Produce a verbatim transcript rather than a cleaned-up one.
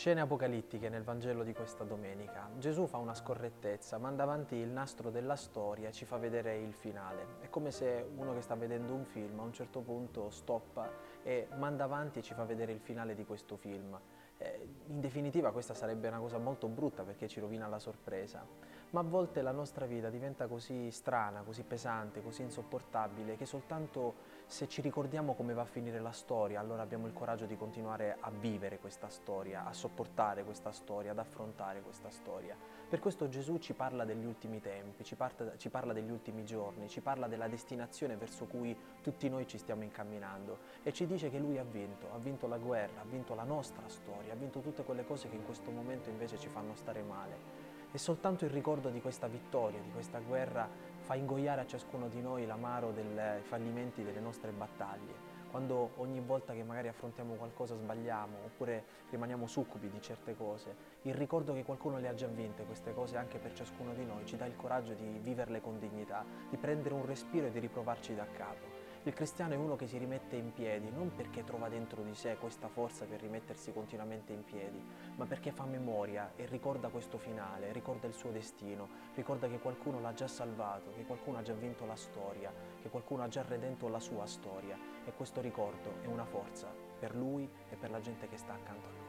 Scene apocalittiche nel Vangelo di questa domenica. Gesù fa una scorrettezza, manda avanti il nastro della storia e ci fa vedere il finale. È come se uno che sta vedendo un film a un certo punto stoppa e manda avanti e ci fa vedere il finale di questo film. Eh, in definitiva questa sarebbe una cosa molto brutta perché ci rovina la sorpresa. Ma a volte la nostra vita diventa così strana, così pesante, così insopportabile che soltanto se ci ricordiamo come va a finire la storia allora abbiamo il coraggio di continuare a vivere questa storia, a sopportare questa storia, ad affrontare questa storia. Per questo Gesù ci parla degli ultimi tempi, ci, parta, ci parla degli ultimi giorni, ci parla della destinazione verso cui tutti noi ci stiamo incamminando e ci dice che Lui ha vinto, ha vinto la guerra, ha vinto la nostra storia, ha vinto tutte quelle cose che in questo momento invece ci fanno stare male. E soltanto il ricordo di questa vittoria, di questa guerra, fa ingoiare a ciascuno di noi l'amaro dei fallimenti delle nostre battaglie. Quando ogni volta che magari affrontiamo qualcosa sbagliamo oppure rimaniamo succubi di certe cose, il ricordo che qualcuno le ha già vinte queste cose anche per ciascuno di noi ci dà il coraggio di viverle con dignità, di prendere un respiro e di riprovarci da capo. Il cristiano è uno che si rimette in piedi, non perché trova dentro di sé questa forza per rimettersi continuamente in piedi, ma perché fa memoria e ricorda questo finale, ricorda il suo destino, ricorda che qualcuno l'ha già salvato, che qualcuno ha già vinto la storia, che qualcuno ha già redento la sua storia. E questo ricordo è una forza per lui e per la gente che sta accanto a lui.